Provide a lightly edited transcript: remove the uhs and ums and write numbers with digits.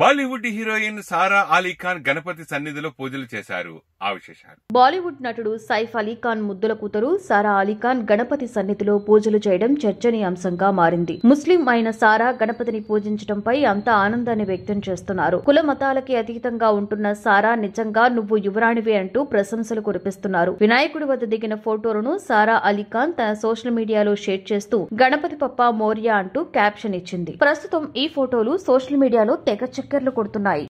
Bollywood heroine Sara Ali Khan Ganapati సన్నిధిలో పూజలు చేశారు. ఆ విశేషాలు. బాలీవుడ్ నటుడు సైఫ్ అలీ ఖాన్ ముద్దుల కూతురు సారా అలీ ఖాన్ గణపతి సన్నిధిలో పూజలు చేయడం చర్చనీయాంశంగా మారింది. ముస్లిం అయిన సారా గణపతిని పూజించడంపై అంత ఆనందాన్ని వ్యక్తం చేస్తున్నారు. కుల మతాలకి అతీతంగా ఉంటున్న సారా నిజంగా నువ్వు యువరాణివే అంటూ ప్రశంసలు కురిపిస్తున్నారు. వినాయకుడి వద్ద దిగిన ఫోటోలను సారా అలీ ఖాన్ తన సోషల్ మీడియాలో షేర్ చేస్తూ గణపతి పప్పా మోరియా అంటూ క్యాప్షన్ ఇచ్చింది. ప్రస్తుతం ఈ ఫోటోలు సోషల్ మీడియాలో తెగ చక్కర్లు కొడుతున్నాయి.